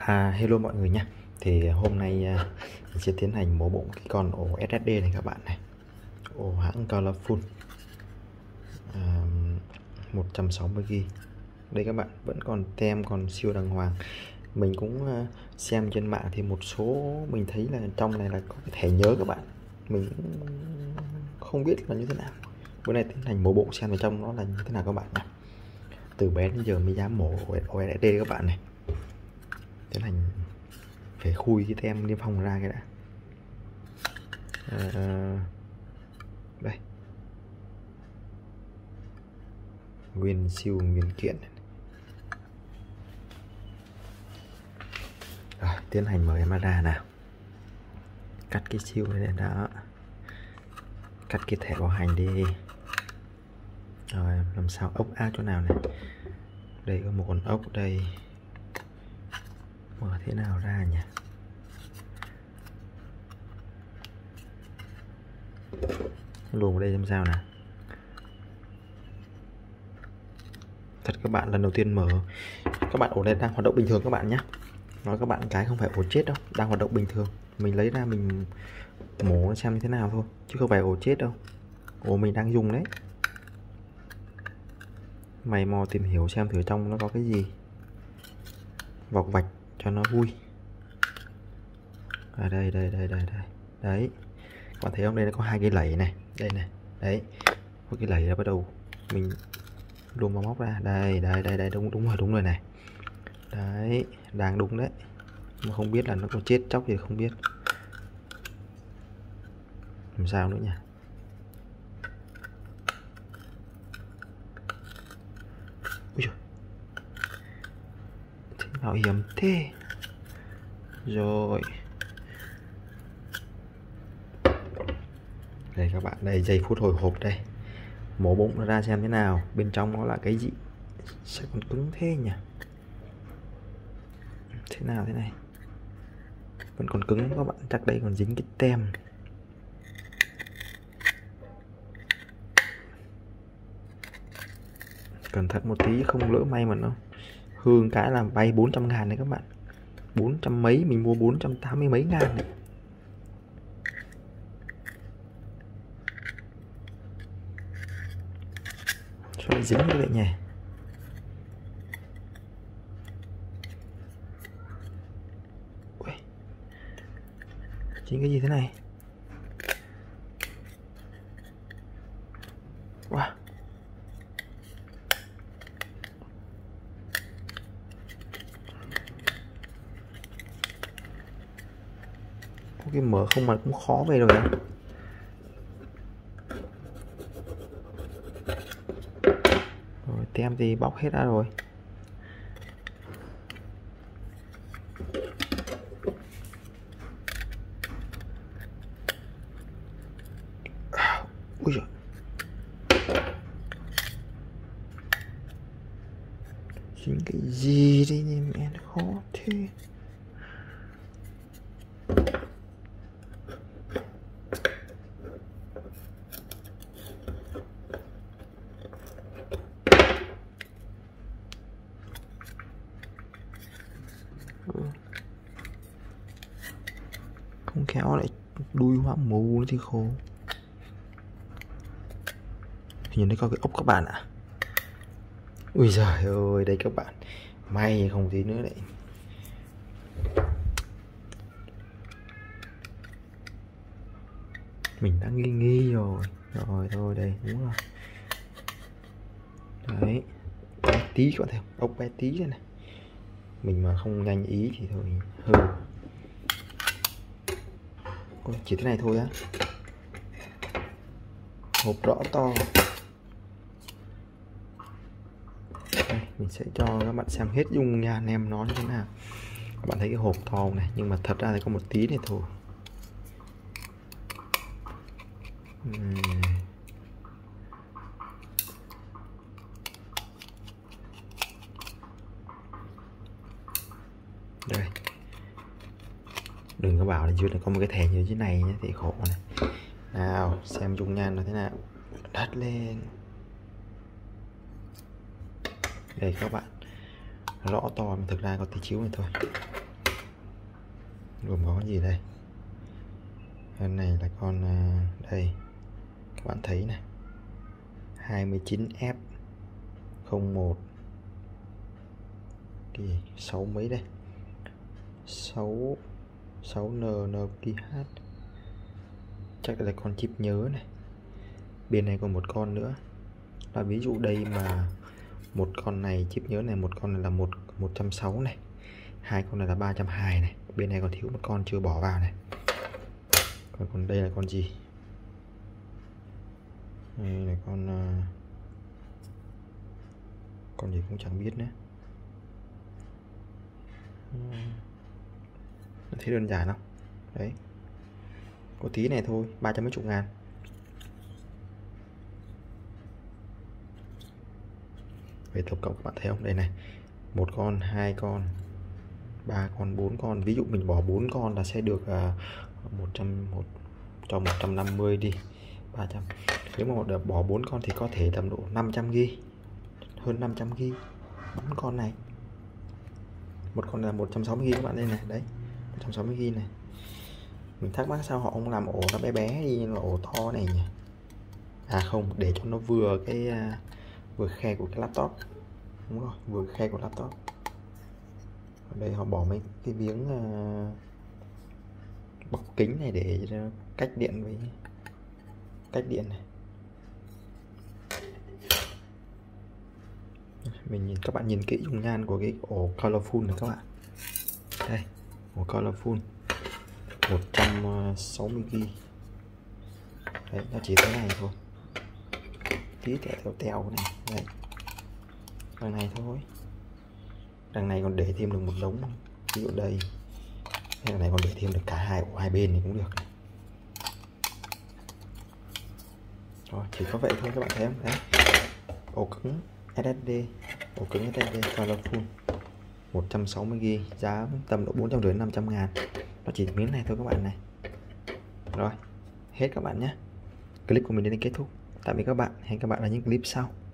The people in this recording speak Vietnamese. Hello mọi người nhé. Thì hôm nay mình sẽ tiến hành mổ bụng cái con ổ SSD này các bạn này. Ổ hãng Colorful 160GB. Đây các bạn, vẫn còn tem còn siêu đàng hoàng. Mình cũng xem trên mạng thì một số mình thấy là trong này là có cái thẻ nhớ các bạn. Mình không biết là như thế nào. Bữa nay tiến hành mổ bụng xem ở trong nó là như thế nào các bạn nhé. Từ bé đến giờ mới dám mổ ổ SSD các bạn này. Tiến hành phải khui cái tem niêm phong ra cái đã. Đây, nguyên siêu nguyên kiện này. Rồi tiến hành mở em ra nào, cắt cái siêu này đã, cắt cái thẻ bảo hành đi. Rồi làm sao ốc a chỗ nào này, đây có một con ốc đây. Mở thế nào ra nhỉ? Luồn vào đây làm sao nào? Thật các bạn, lần đầu tiên mở. Các bạn ổ này đang hoạt động bình thường các bạn nhé. Nói các bạn cái không phải ổ chết đâu, đang hoạt động bình thường. Mình lấy ra mình mổ xem như thế nào thôi, chứ không phải ổ chết đâu. Ổ mình đang dùng đấy. Mày mò tìm hiểu xem thử trong nó có cái gì, vọc vạch cho nó vui. À đây. Đấy. Các bạn thấy không, đây nó có hai cái lẩy này, đây này. Đấy. Có cái lẩy là bắt đầu mình luồn vào móc ra. Đây đúng rồi này. Đấy, đang đúng đấy. Mà không biết là nó có chết chóc thì không biết. Làm sao nữa nhỉ? Ui giời, bảo hiểm thế. Rồi đây các bạn, đây giây phút hồi hộp đây, mổ bụng nó ra xem thế nào, bên trong nó là cái gì. Sao còn cứng thế nhỉ? Thế nào thế này vẫn còn cứng các bạn, chắc đây còn dính cái tem. Cẩn thận một tí, không lỡ may mà nó hương cái là bay 400.000 đấy các bạn. 400 mấy, mình mua 480 mấy ngàn này. Sao dính như vậy nhỉ? Ui, chính cái gì thế này? Wow, cái mở không mà cũng khó về rồi đó. Rồi tem thì bóc hết ra rồi. Ui giời, chính cái gì đây nhỉ, mẹ nó khó thế. Không khéo lại đuôi hoa mù nó thì khô. Nhìn thấy có cái ốc các bạn ạ. Ui giời ơi, đây các bạn, may không tí nữa đấy. Mình đã nghi rồi. Rồi thôi đây, đúng rồi. Đấy, bé tí các bạn thấy không? Ốc bé tí đây này. Mình mà không nhanh ý thì thôi hư. Chỉ thế này thôi á. Hộp rõ to. Đây, mình sẽ cho các bạn xem hết dung nhan em nó như thế nào. Các bạn thấy cái hộp to này, nhưng mà thật ra thì có một tí này thôi. Đây, đừng có bảo là dưới này có một cái thẻ như thế này nhé, thì khổ này. Nào xem dung nhan nó thế nào, đắt lên. Đây các bạn, rõ to mà thực ra có tí xíu này thôi. gồm có gì đây? Con này là con đây các bạn thấy này, 29F01 thì 6 mấy đây, 6NNQH, chắc là con chip nhớ này. Bên này còn một con nữa, là ví dụ đây mà một con này chip nhớ này, một con này là 160 này, hai con này là 320 này, bên này còn thiếu một con chưa bỏ vào này. Còn đây là con gì? Đây là con gì cũng chẳng biết nữa. Thấy đơn giản không? Đấy, có tí này thôi, 300 mấy chục ngàn. Về tổng cộng các bạn thấy không? Đây này, 1 con, 2 con, 3 con, 4 con. Ví dụ mình bỏ 4 con là sẽ được 150 đi, 300. Nếu mà đợt bỏ 4 con thì có thể tầm độ 500 GB, hơn 500 GB 4 con này. Một con là 160 GB các bạn đây này, đấy 160 GB này. Mình thắc mắc sao họ không làm ổ nó bé bé đi, nhưng là ổ to này nhỉ? À không, để cho nó vừa cái khe của cái laptop, đúng rồi, vừa khe của laptop. Ở đây họ bỏ mấy cái miếng bọc kính này để cách điện với cách điện này. Mình nhìn, các bạn nhìn kỹ dung nhan của cái ổ Colorful này các bạn. Đây, ổ Colorful 160 GB. Đấy, nó chỉ thế này thôi, tí tẹo tẹo này. Đấy, đằng này thôi, đằng này còn để thêm được một đống, ví dụ đây. Cái này còn để thêm được cả hai ổ hai bên thì cũng được. Rồi, chỉ có vậy thôi các bạn thấy không? Đấy, ổ cứng SSD, ổ cứng SSD Colorful 160 GB, giá tầm độ 450-500 ngàn. Nó chỉ miếng này thôi các bạn này. Rồi, hết các bạn nhé. Clip của mình đến đây kết thúc. Tạm biệt các bạn, hẹn các bạn ở những clip sau.